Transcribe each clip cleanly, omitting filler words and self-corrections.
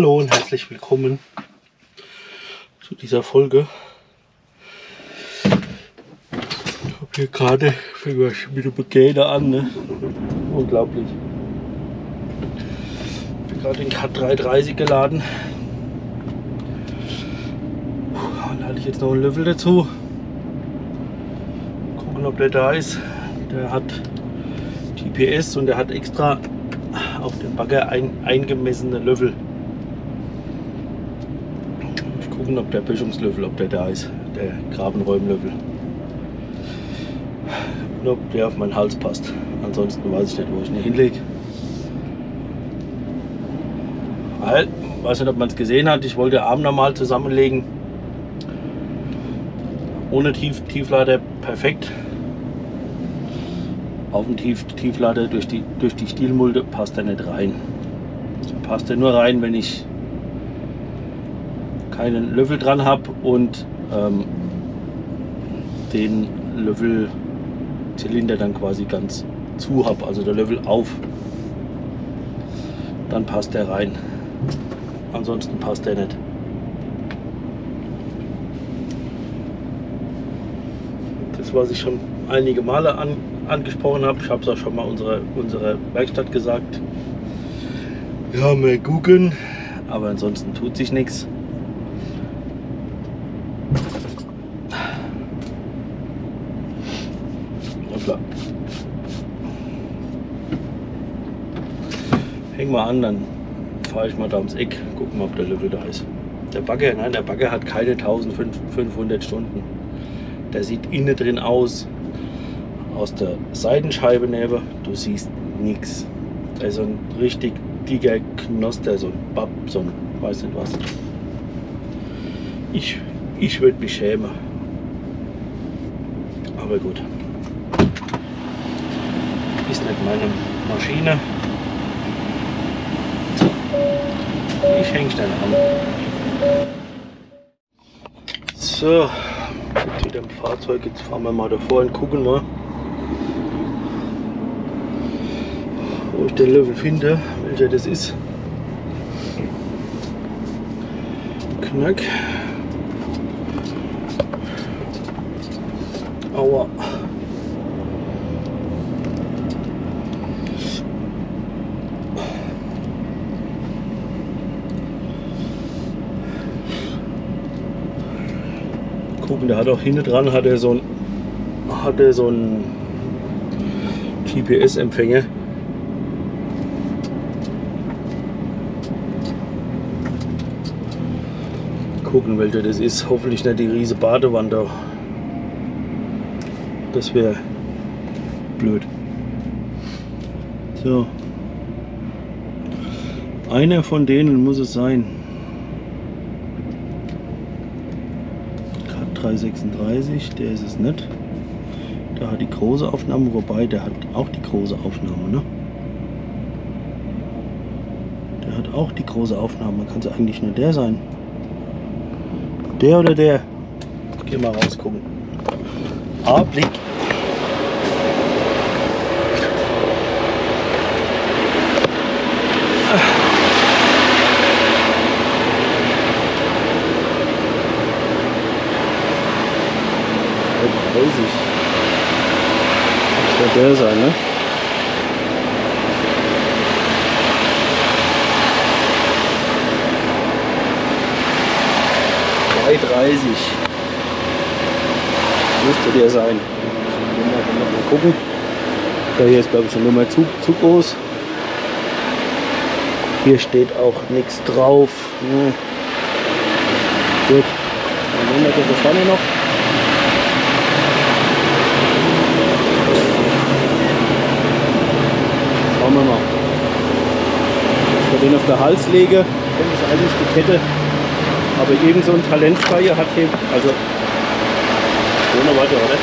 Hallo und herzlich willkommen zu dieser Folge. Ich habe hier gerade, fängt man schon wieder Begäde an, ne? Unglaublich. Ich habe gerade den Kat 330 geladen. Dann hatte ich jetzt noch einen Löffel dazu. Gucken, ob der da ist. Der hat TPS und der hat extra auf den Bagger eingemessene Löffel. Ich gucken, ob der Böschungslöffel, ob der da ist, der Grabenräumlöffel. Und ob der auf meinen Hals passt. Ansonsten weiß ich nicht, wo ich ihn hinlege. Weil, weiß nicht, ob man es gesehen hat, ich wollte den Arm nochmal zusammenlegen. Ohne Tieflader perfekt. Auf dem Tieflader durch die Stielmulde passt er nicht rein. Da passt er nur rein, wenn ich keinen Löffel dran habe und den Löffelzylinder dann quasi ganz zu habe, also der Löffel auf. Dann passt er rein. Ansonsten passt er nicht. Das, was ich schon einige Male angesprochen habe, ich habe es auch schon mal unserer Werkstatt gesagt. Ja, mal gucken, aber ansonsten tut sich nichts. Hoppla. Häng mal an, dann fahre ich mal da ums Eck, gucken, ob der Löffel da ist. Der Bagger, nein, der Bagger hat keine 1500 Stunden. Der sieht innen drin aus der Seitenscheibe neben, du siehst nichts. Da ist so ein richtig dicker Knoster, so ein Bapp, so ein weiß nicht was. Ich würde mich schämen. Aber gut. Ist nicht meine Maschine. Ich hänge schnell an. So, mit dem Fahrzeug, jetzt fahren wir mal davor und gucken mal, wo ich den Löffel finde, welcher das ist. Knack. Aua. Gucken, der hat auch hinten dran hat er so einen GPS-Empfänger. Gucken, welcher das ist. Hoffentlich nicht die riesige Badewanne da. Das wäre blöd. So. Einer von denen muss es sein. Kat 336, der ist es nicht. Da hat die große Aufnahme, wobei der hat auch die große Aufnahme, ne? Der hat auch die große Aufnahme. Kann es eigentlich nur der sein? Der oder der? Geh mal rausgucken. Ah, Blick. Das weiß ich. Das soll der sein, ne? Müsste der sein. Mal gucken. Der hier ist, glaube ich, schon nur mal zu groß. Hier steht auch nichts drauf. Ne? Gut. Dann nehmen wir das da vorne noch. Schauen wir mal. Wenn ich den auf den Hals lege, dann ist eigentlich die Kette. Aber irgend so ein Talentfreier hat hier, also ohne weiter, oder?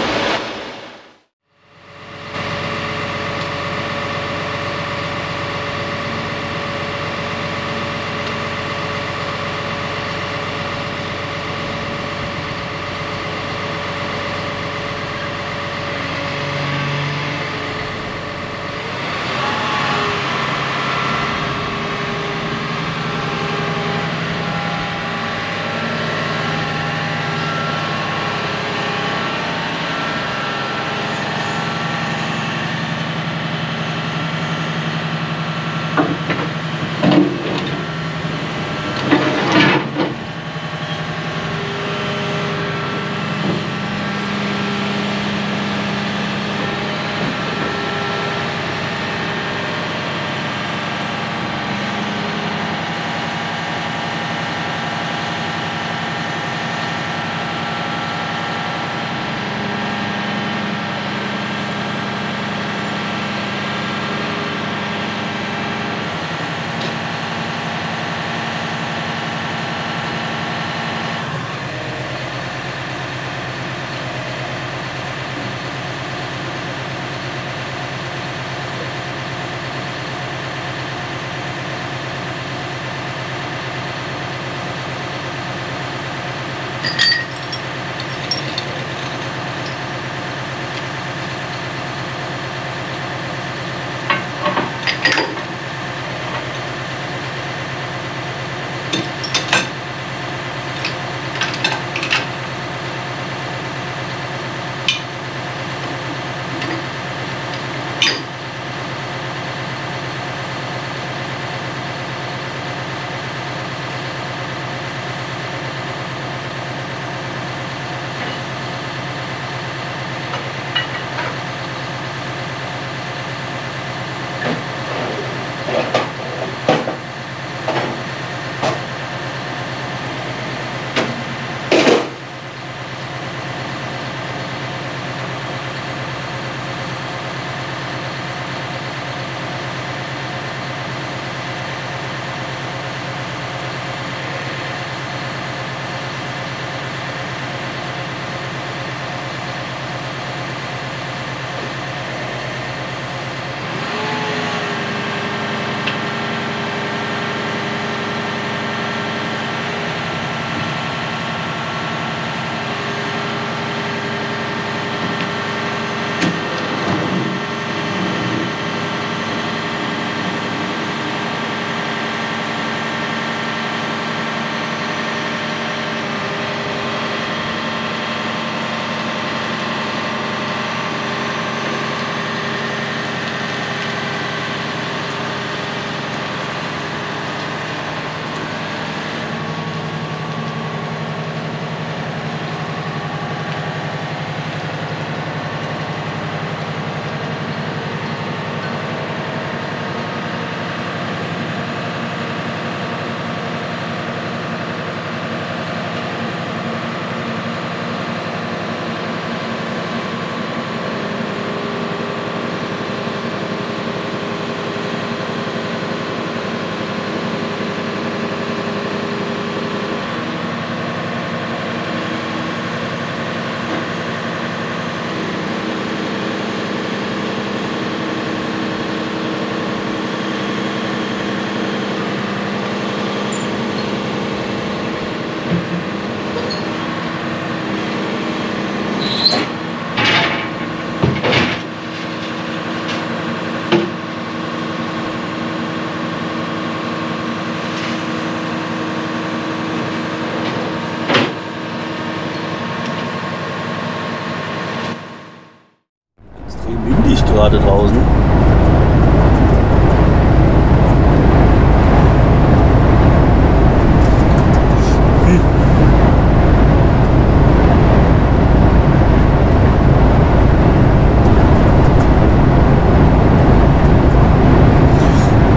gerade draußen.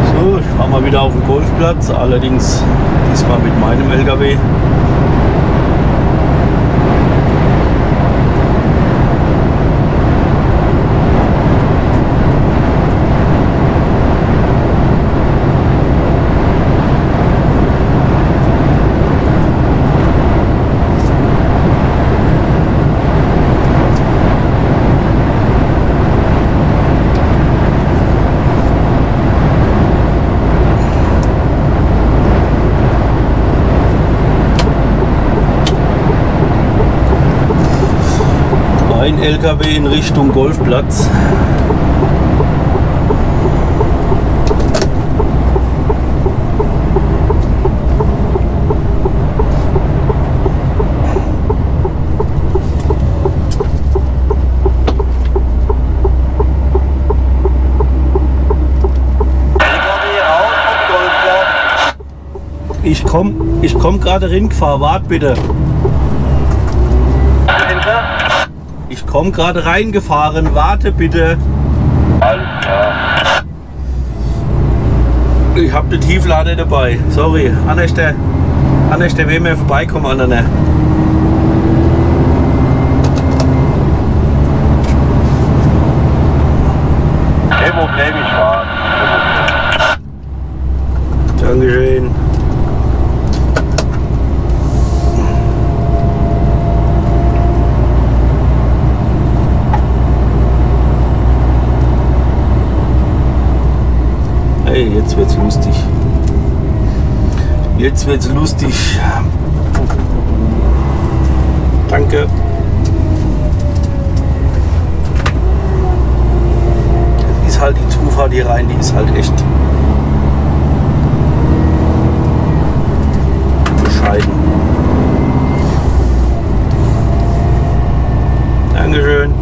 So, ich fahre mal wieder auf den Golfplatz, allerdings diesmal mit meinem LKW. LKW in Richtung Golfplatz. Ich komm gerade reingefahren, wart bitte. Ich komme gerade reingefahren, warte bitte. Alles klar. Ich habe den Tieflader dabei, sorry. Anders der will mir vorbeikommen, Anne. Kein Problem, ich fahre. Dankeschön. Jetzt wird's lustig. Jetzt wird's lustig. Danke. Das ist halt die Zufahrt hier rein, die ist halt echt bescheiden. Dankeschön.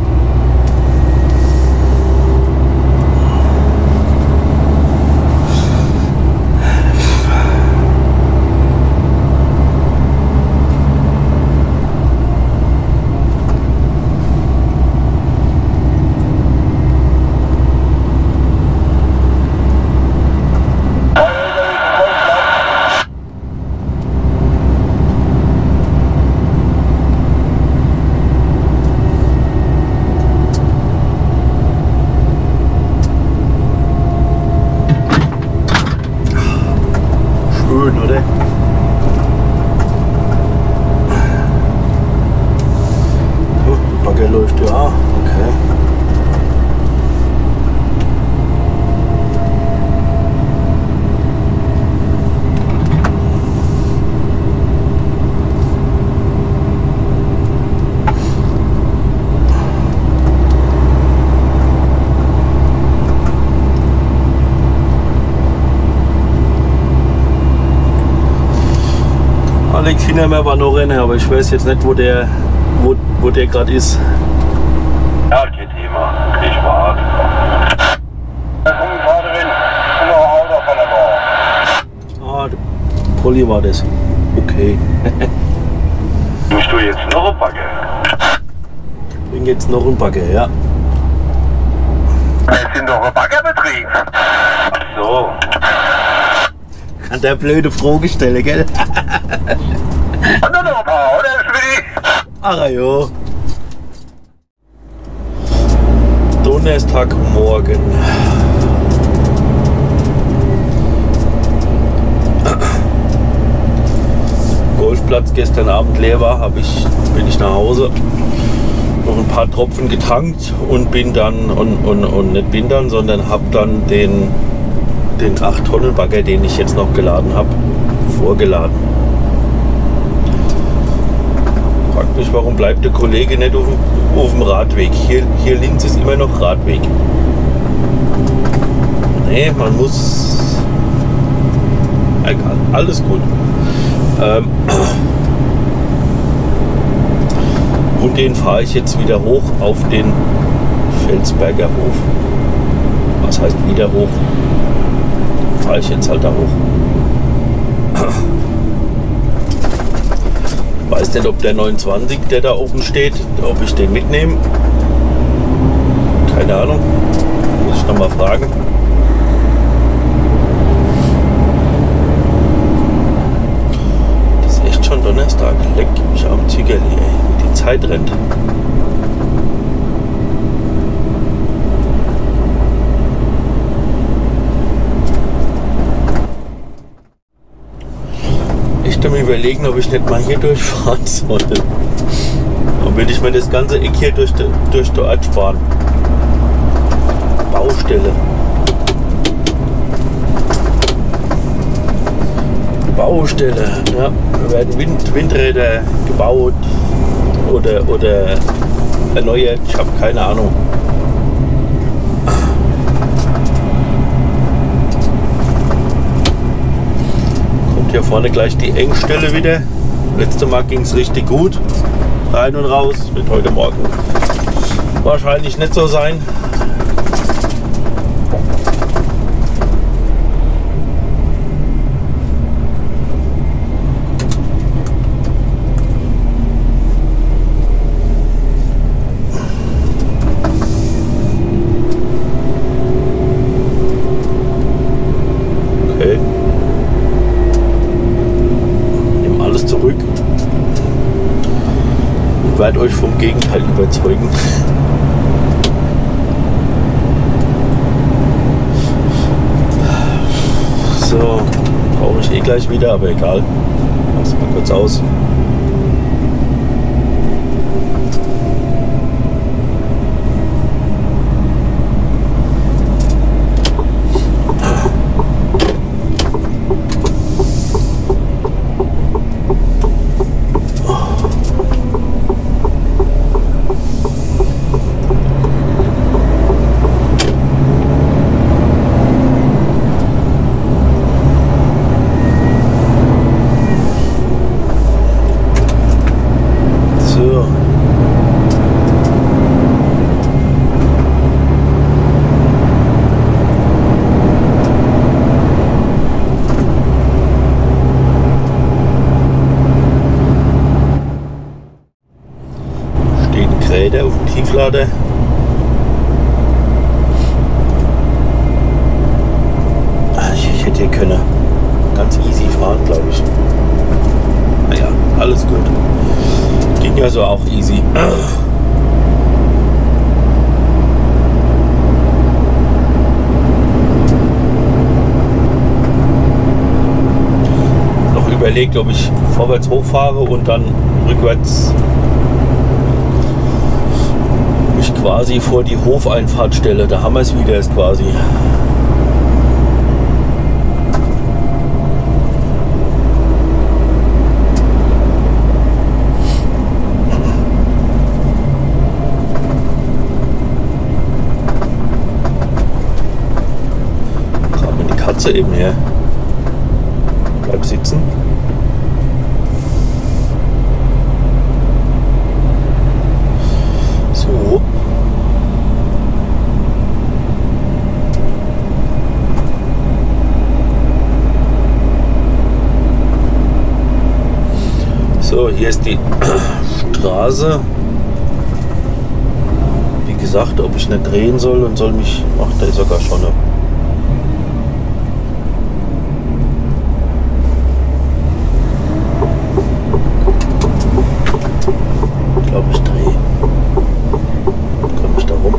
Hinterher war noch rennen, aber ich weiß jetzt nicht, wo der gerade ist. Ja, geht immer. Ich warte. Da kommen gerade rein. Und noch ein Auto von der Bauer. Ah, der Pulli war das. Okay. Bringst du jetzt noch ein Backe? Ich bring jetzt noch ein Backe, ja. Wir sind doch ein Baggerbetrieb. Ach so. An der blöde Frage stellen, gell? Ach jo. Donnerstagmorgen. Golfplatz gestern Abend leer war, bin ich nach Hause, noch ein paar Tropfen getankt und bin dann habe dann den 8-Tonnen-Bagger, den ich jetzt noch geladen habe, vorgeladen. Warum bleibt der Kollege nicht auf dem Radweg? Hier links ist immer noch Radweg. Nee, man muss... Egal, alles gut. Und den fahre ich jetzt wieder hoch auf den Felsberger Hof. Was heißt wieder hoch? Fahre ich jetzt halt da hoch. Weiß nicht, ob der 29, der da oben steht, ob ich den mitnehme. Keine Ahnung. Muss ich nochmal fragen. Das ist echt schon Donnerstag. Leck mich am Ziegerli, ey. Die Zeit rennt. Überlegen, ob ich nicht mal hier durchfahren sollte. Dann würde ich mir das ganze Eck hier durch die Ort sparen. Baustelle. Baustelle. Ja, da werden Windräder gebaut oder erneuert. Ich habe keine Ahnung. Hier vorne gleich die Engstelle wieder. Letztes Mal ging es richtig gut. Rein und raus. Wird heute Morgen wahrscheinlich nicht so sein. Werde euch vom Gegenteil überzeugen. So, brauche ich eh gleich wieder, aber egal. Mach's mal kurz aus. Auf dem Tieflader. Ich hätte hier können. Ganz easy fahren, glaube ich. Naja, alles gut. Ging ja so auch easy. Noch überlegt, ob ich vorwärts hochfahre und dann rückwärts quasi vor die Hofeinfahrtstelle, da haben wir es wieder erst quasi. Kam mir die Katze eben her. Bleib sitzen. So. So, hier ist die Straße. Wie gesagt, ob ich nicht drehen soll und soll mich... Ach, da ist sogar schon eine... Ich glaube, ich drehe. Komme ich da rum?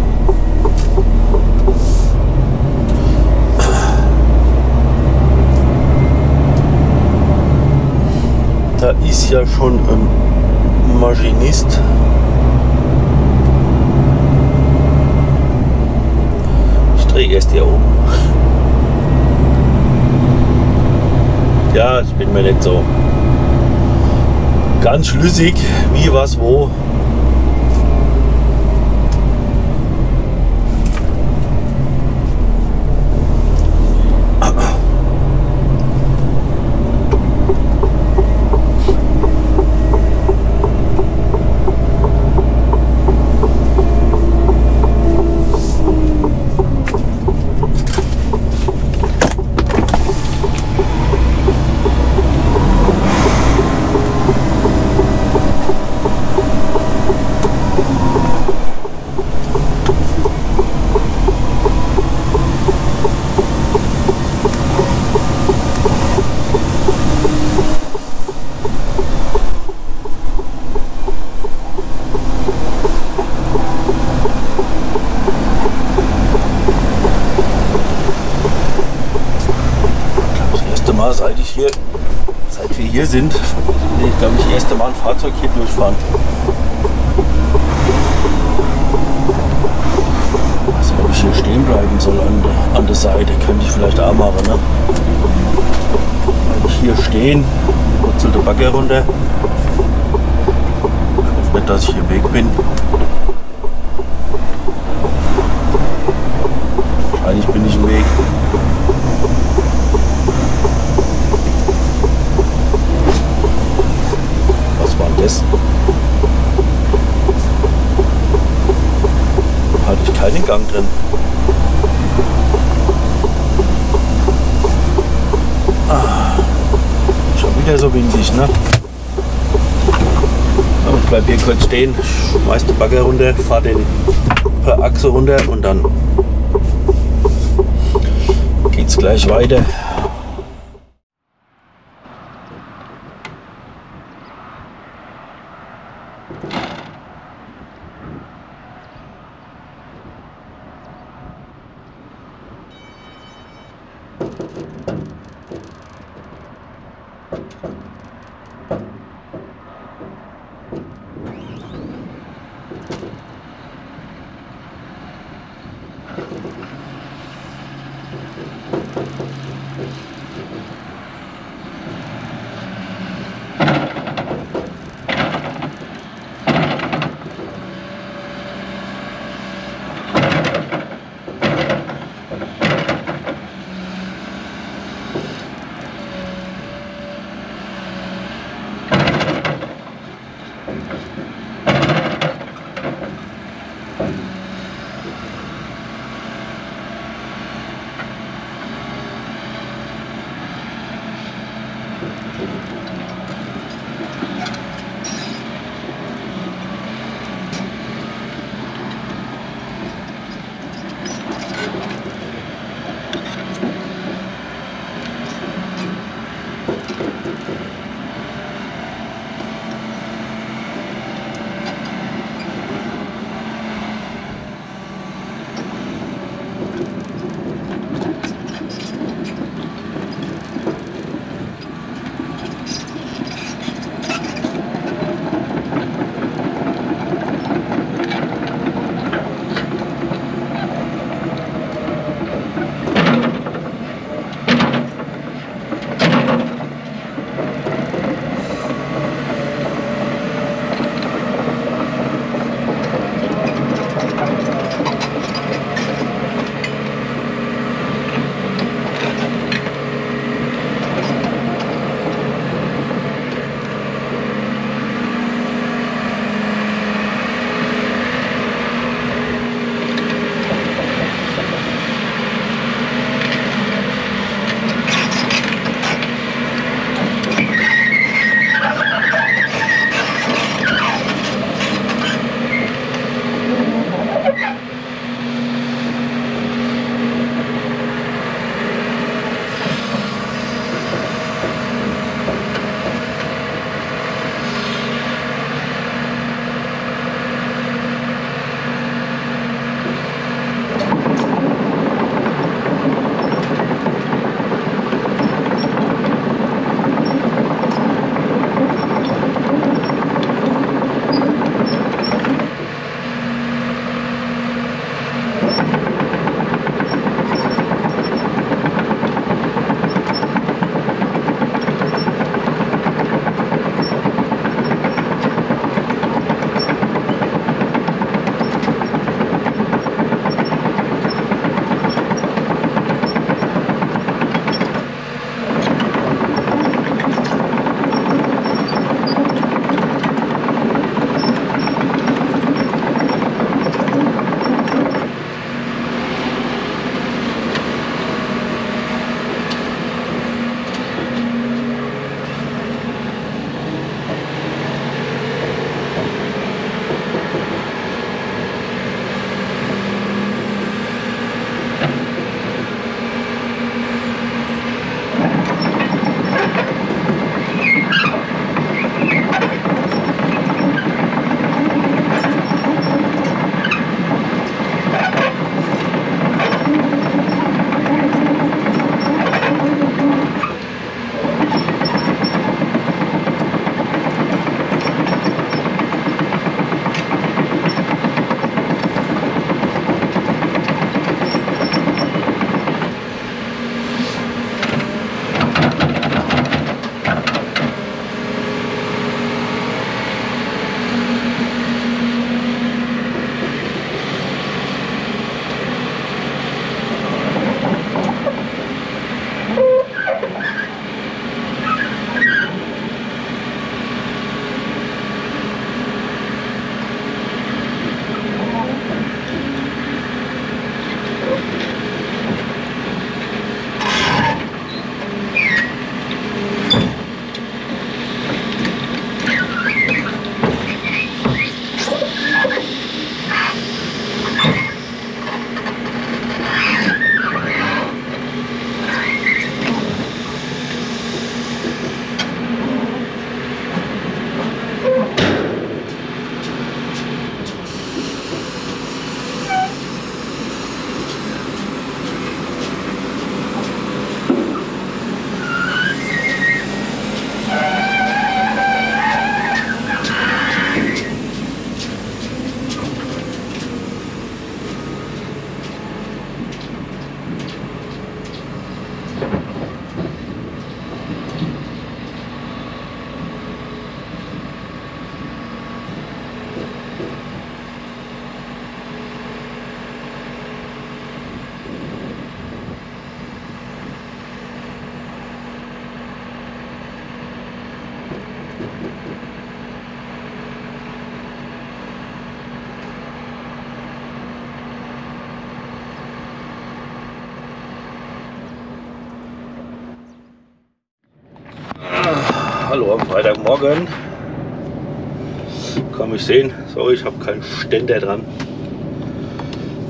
Da ist ja schon ein Maschinist. Ich drehe erst hier oben. Ja, ich bin mir nicht so ganz schlüssig, wie, was, wo. sind, bin ich glaube ich das erste Mal ein Fahrzeug hier durchfahren. Also ob ich hier stehen bleiben soll an der Seite, könnte ich vielleicht auch machen. Ne? Bleib ich hier stehen, putzelt der Bagger runter. Ich hoffe nicht, dass ich hier weg bin. Wahrscheinlich bin ich im Weg. Was war denn das? Hatte ich keinen Gang drin. Ah, schon wieder so windig, ne? Aber ich bleib hier kurz stehen, schmeiß den Bagger runter, fahr den per Achse runter und dann geht's gleich weiter. Hallo am Freitagmorgen. Kann mich sehen. Sorry, ich habe keinen Ständer dran.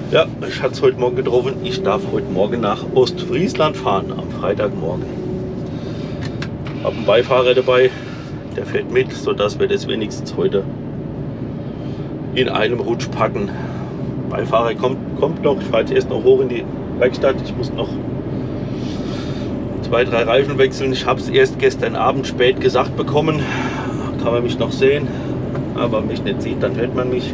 Ja, ich hatte es heute Morgen getroffen. Ich darf heute Morgen nach Ostfriesland fahren am Freitagmorgen. Habe einen Beifahrer dabei, der fährt mit, sodass wir das wenigstens heute in einem Rutsch packen. Beifahrer kommt noch. Ich fahre jetzt erst noch hoch in die Werkstatt. Ich muss noch 2, 3 Reifen wechseln. Ich habe es erst gestern Abend spät gesagt bekommen. Kann man mich noch sehen, aber mich nicht sieht, dann hört man mich.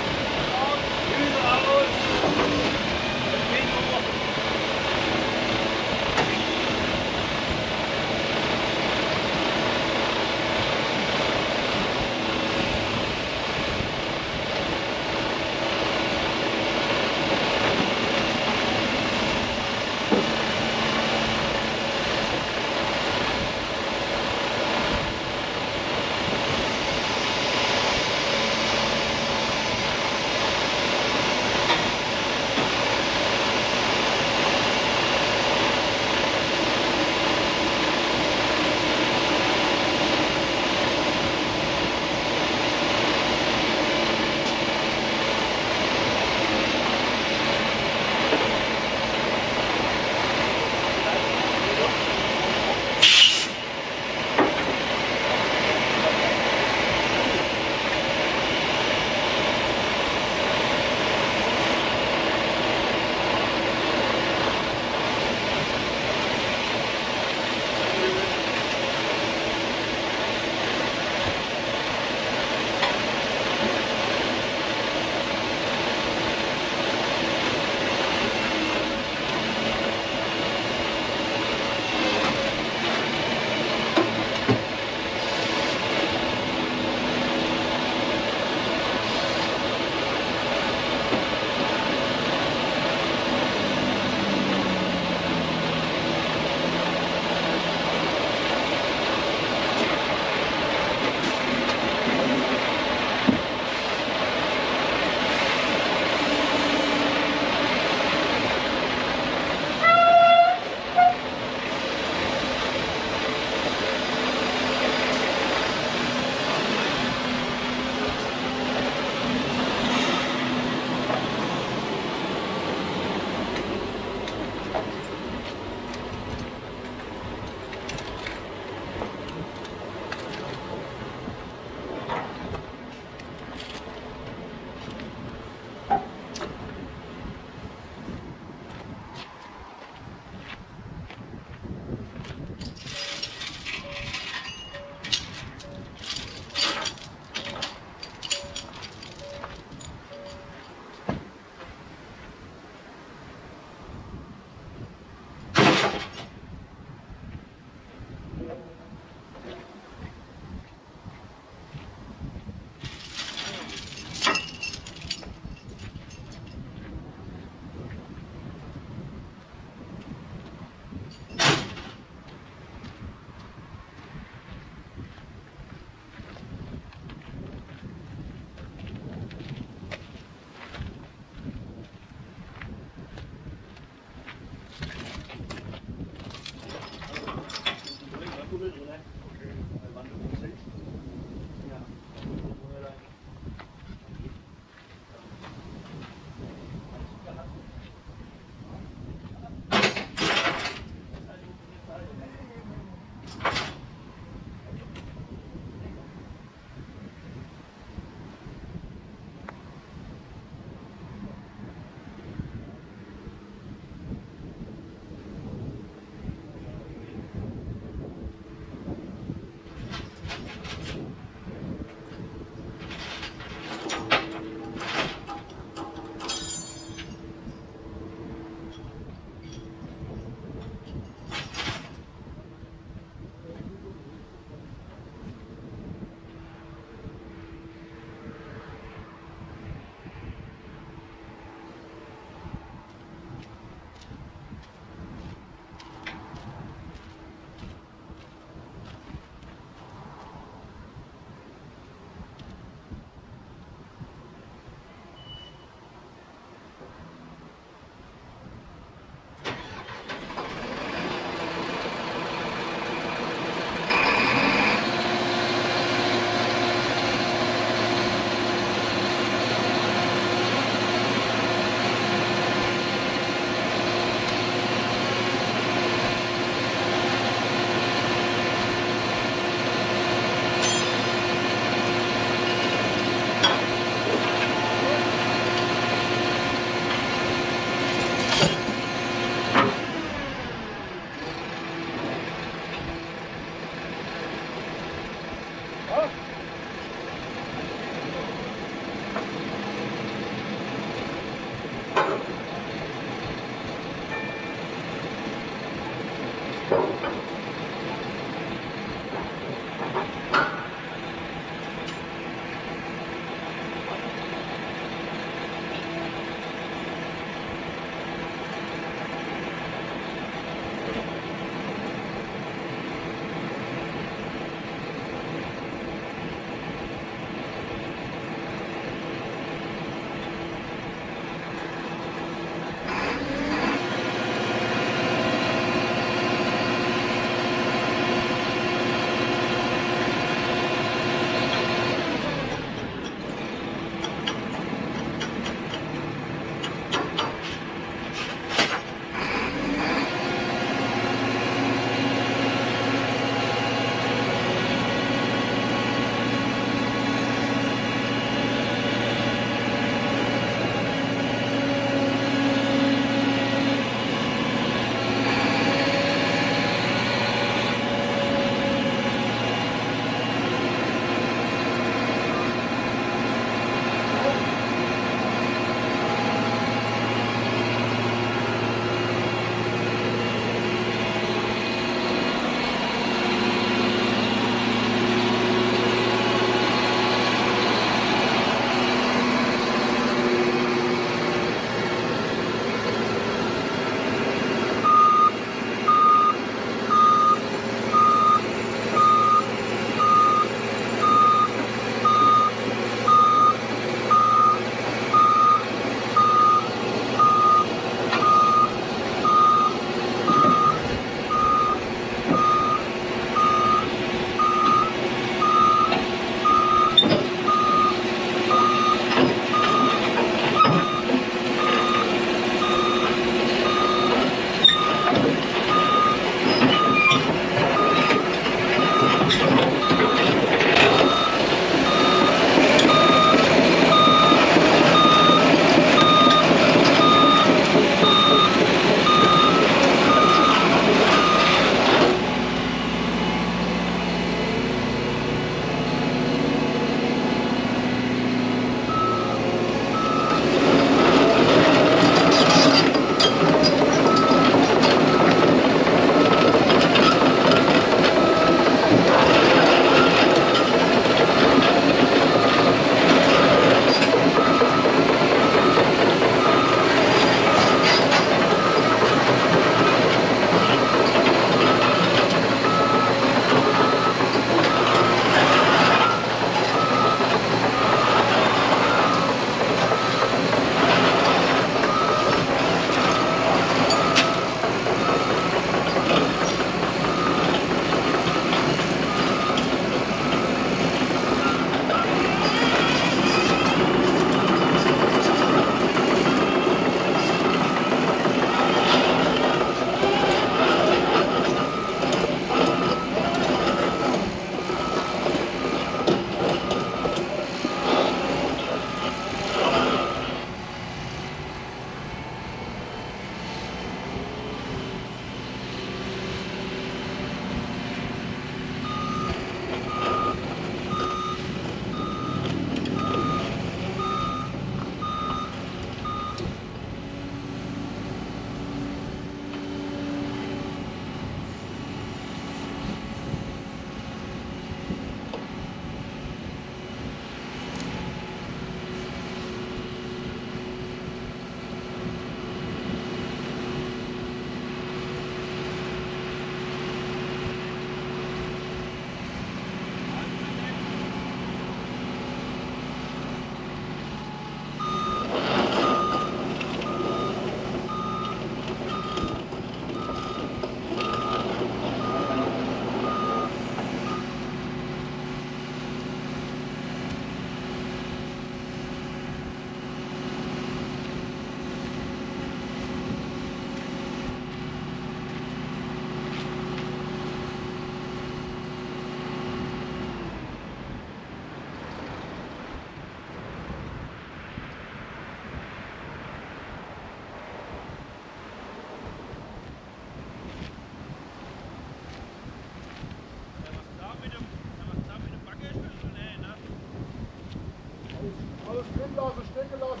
Alles drin lassen, stehen gelassen.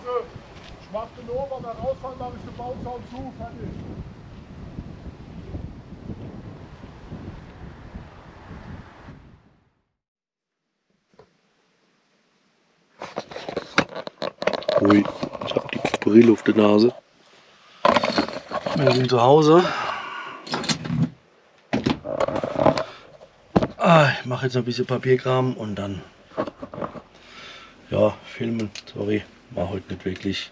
Schwapp den Ober, wenn wir rausfahren, dann ist der Bauzaun zu, fertig. Ui, ich hab die Brille auf der Nase. Wir sind zu Hause. Ich mache jetzt noch ein bisschen Papierkram und dann ja, filmen. Sorry, war heute nicht wirklich.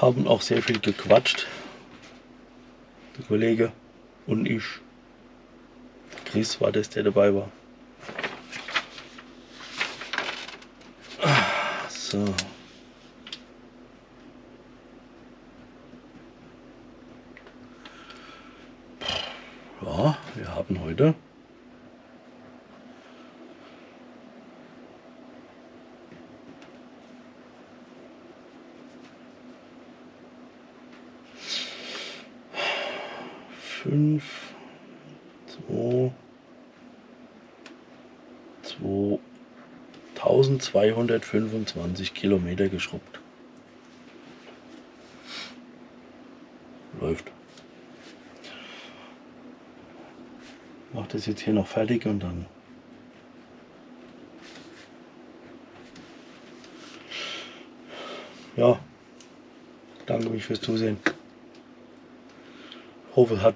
Haben auch sehr viel gequatscht. Der Kollege und ich. Chris war das, der dabei war. So. Ja, wir haben heute ...225 Kilometer geschrubbt. Läuft. Mach das jetzt hier noch fertig und dann ja, danke mich fürs Zusehen. Ich hoffe, es hat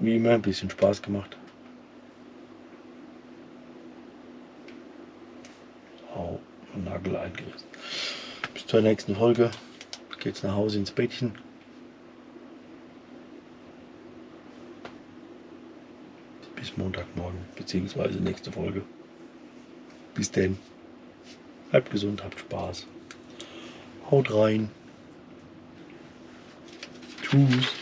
wie immer ein bisschen Spaß gemacht. Nagel eingerissen. Bis zur nächsten Folge geht's nach Hause ins Bettchen. Bis Montagmorgen bzw. nächste Folge. Bis denn. Bleibt gesund, habt Spaß. Haut rein. Tschüss.